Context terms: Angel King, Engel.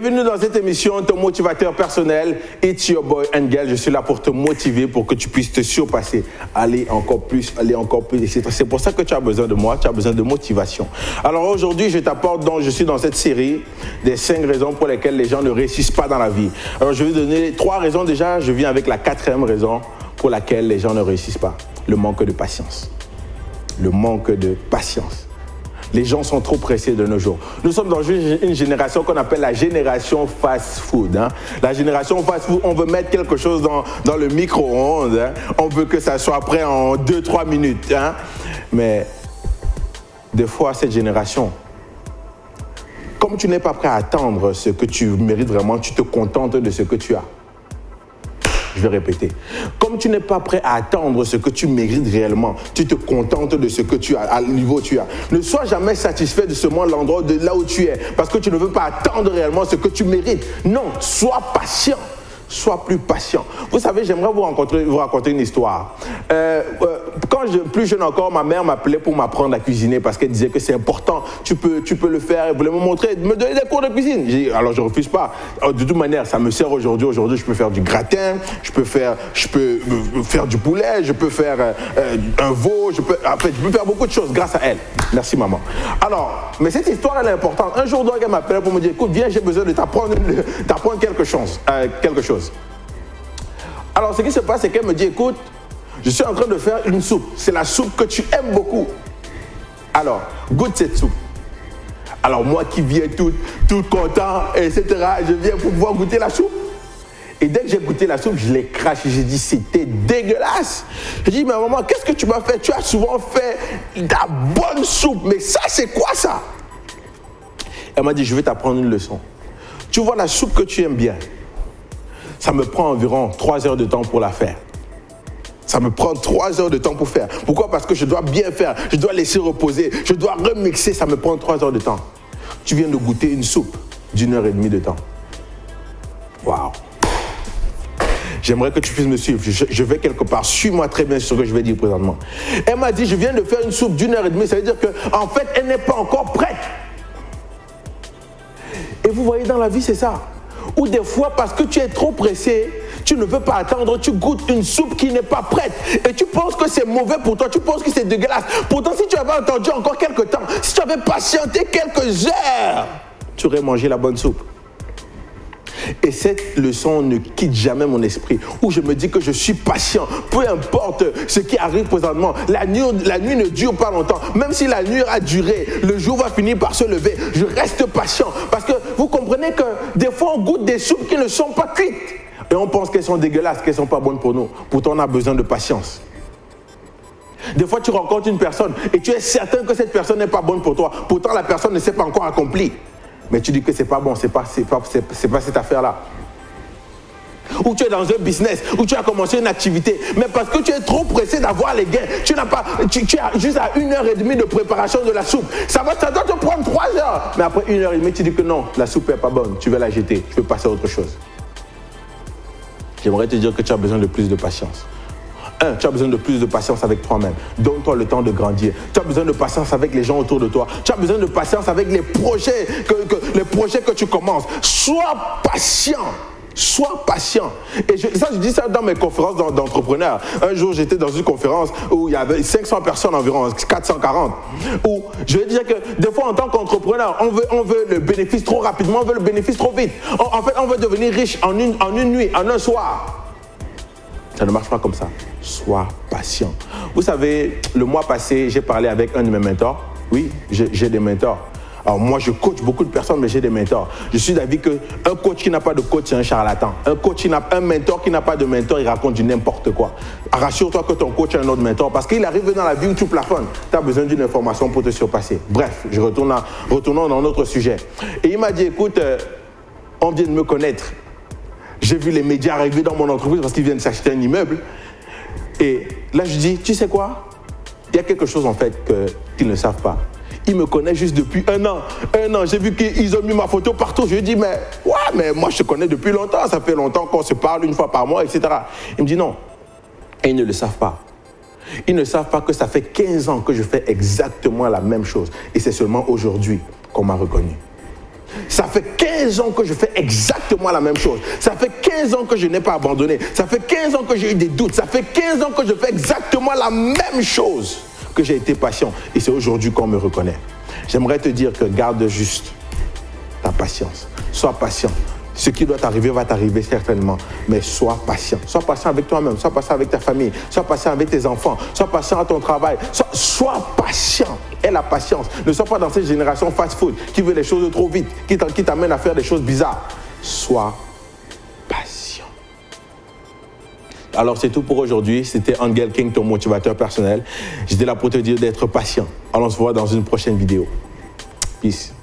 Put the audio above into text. Bienvenue dans cette émission, ton motivateur personnel, it's your boy Engel. Je suis là pour te motiver, pour que tu puisses te surpasser, aller encore plus. C'est pour ça que tu as besoin de moi, tu as besoin de motivation. Alors aujourd'hui, je t'apporte, donc je suis dans cette série des 5 raisons pour lesquelles les gens ne réussissent pas dans la vie. Alors je vais donner 3 raisons déjà, je viens avec la 4e raison pour laquelle les gens ne réussissent pas. Le manque de patience. Le manque de patience. Les gens sont trop pressés de nos jours. Nous sommes dans une génération qu'on appelle la génération fast-food. Hein. La génération fast-food, on veut mettre quelque chose dans le micro-ondes. Hein. On veut que ça soit prêt en 2-3 minutes. Hein. Mais des fois, cette génération, comme tu n'es pas prêt à attendre ce que tu mérites vraiment, tu te contentes de ce que tu as. Je vais répéter. Comme tu n'es pas prêt à attendre ce que tu mérites réellement, tu te contentes de ce que tu as, à le niveau que tu as. Ne sois jamais satisfait de seulement l'endroit de là où tu es, parce que tu ne veux pas attendre réellement ce que tu mérites. Non, sois patient. Sois plus patient. Vous savez, j'aimerais vous raconter une histoire. Quand plus jeune encore, ma mère m'appelait pour m'apprendre à cuisiner parce qu'elle disait que c'est important, tu peux le faire. Elle voulait me montrer, me donner des cours de cuisine. J'ai dit, alors je refuse pas. De toute manière, ça me sert aujourd'hui. Aujourd'hui, je peux faire du gratin, je peux faire du poulet, je peux faire un veau, je peux faire beaucoup de choses grâce à elle. Merci maman. Alors, mais cette histoire, elle est importante. Un jour, donc, elle m'appelait pour me dire, écoute, viens, j'ai besoin de t'apprendre quelque chose. Alors, ce qui se passe, c'est qu'elle me dit, écoute, je suis en train de faire une soupe. C'est la soupe que tu aimes beaucoup. Alors, goûte cette soupe. Alors, moi qui viens tout content, etc., je viens pour pouvoir goûter la soupe. Et dès que j'ai goûté la soupe, je l'ai craché. J'ai dit, c'était dégueulasse. J'ai dit, mais maman, qu'est-ce que tu m'as fait? Tu as souvent fait de la bonne soupe. Mais ça, c'est quoi ça? Elle m'a dit, je vais t'apprendre une leçon. Tu vois la soupe que tu aimes bien. Ça me prend environ 3 heures de temps pour la faire. Ça me prend 3 heures de temps pour faire. Pourquoi? Parce que je dois bien faire, je dois laisser reposer, je dois remixer, ça me prend 3 heures de temps. Tu viens de goûter une soupe d'1h30 de temps. Waouh! J'aimerais que tu puisses me suivre. Je vais quelque part. Suis-moi très bien sur ce que je vais dire présentement. Elle m'a dit, je viens de faire une soupe d'1h30. Ça veut dire qu'en fait, elle n'est pas encore prête. Et vous voyez, dans la vie, c'est ça. Ou des fois, parce que tu es trop pressé, tu ne veux pas attendre, tu goûtes une soupe qui n'est pas prête. Et tu penses que c'est mauvais pour toi, tu penses que c'est dégueulasse. Pourtant, si tu avais attendu encore quelques temps, si tu avais patienté quelques heures, tu aurais mangé la bonne soupe. Et cette leçon ne quitte jamais mon esprit, où je me dis que je suis patient, peu importe ce qui arrive présentement. La nuit ne dure pas longtemps. Même si la nuit a duré, le jour va finir par se lever. Je reste patient parce que vous comprenez que des fois on goûte des soupes qui ne sont pas cuites et on pense qu'elles sont dégueulasses, qu'elles ne sont pas bonnes pour nous. Pourtant on a besoin de patience. Des fois tu rencontres une personne et tu es certain que cette personne n'est pas bonne pour toi. Pourtant la personne ne s'est pas encore accomplie. Mais tu dis que c'est pas bon, c'est pas cette affaire-là. Ou tu es dans un business, ou tu as commencé une activité, mais parce que tu es trop pressé d'avoir les gains, tu as juste à 1h30 de préparation de la soupe. Ça doit te prendre 3 heures. Mais après 1h30, tu dis que non, la soupe n'est pas bonne, tu vas la jeter, tu veux passer à autre chose. J'aimerais te dire que tu as besoin de plus de patience. 1, tu as besoin de plus de patience avec toi-même. Donne-toi le temps de grandir. Tu as besoin de patience avec les gens autour de toi. Tu as besoin de patience avec les projets que tu commences. Sois patient. Sois patient. Et je dis ça dans mes conférences d'entrepreneurs. Un jour, j'étais dans une conférence où il y avait 500 personnes environ, 440. Où je veux dire que des fois, en tant qu'entrepreneur, on veut le bénéfice trop rapidement, on veut le bénéfice trop vite. En fait, on veut devenir riche en une nuit, en un soir. Ça ne marche pas comme ça. Sois patient. Vous savez, le mois passé, j'ai parlé avec un de mes mentors. Oui, j'ai des mentors. Alors moi, je coach beaucoup de personnes, mais j'ai des mentors. Je suis d'avis qu'un coach qui n'a pas de coach, c'est un charlatan. Un mentor qui n'a pas de mentor, il raconte du n'importe quoi. Rassure-toi que ton coach est un autre mentor parce qu'il arrive dans la vie où tu plafonnes. Tu as besoin d'une information pour te surpasser. Bref, retournons dans notre sujet. Et il m'a dit, écoute, on vient de me connaître. J'ai vu les médias arriver dans mon entreprise parce qu'ils viennent s'acheter un immeuble. Et là, je dis, tu sais quoi? Il y a quelque chose en fait qu'ils ne savent pas. Ils me connaissent juste depuis 1 an. 1 an, j'ai vu qu'ils ont mis ma photo partout. Je lui dis, mais ouais, mais moi je te connais depuis longtemps. Ça fait longtemps qu'on se parle 1 fois par mois, etc. Il me dit non. Et ils ne le savent pas. Ils ne savent pas que ça fait 15 ans que je fais exactement la même chose. Et c'est seulement aujourd'hui qu'on m'a reconnu. Ça fait 15 ans que je fais exactement la même chose. Ça fait 15 ans que je n'ai pas abandonné. Ça fait 15 ans que j'ai eu des doutes. Ça fait 15 ans que je fais exactement la même chose, que j'ai été patient. Et c'est aujourd'hui qu'on me reconnaît. J'aimerais te dire que garde juste ta patience. Sois patient. Ce qui doit t'arriver va t'arriver certainement, mais sois patient. Sois patient avec toi-même, sois patient avec ta famille, sois patient avec tes enfants, sois patient à ton travail. Sois patient. Aie la patience. Ne sois pas dans cette génération fast-food qui veut les choses trop vite, qui t'amène à faire des choses bizarres. Sois patient. Alors c'est tout pour aujourd'hui. C'était Angel King, ton motivateur personnel. J'étais là pour te dire d'être patient. Allons se voir dans une prochaine vidéo. Peace.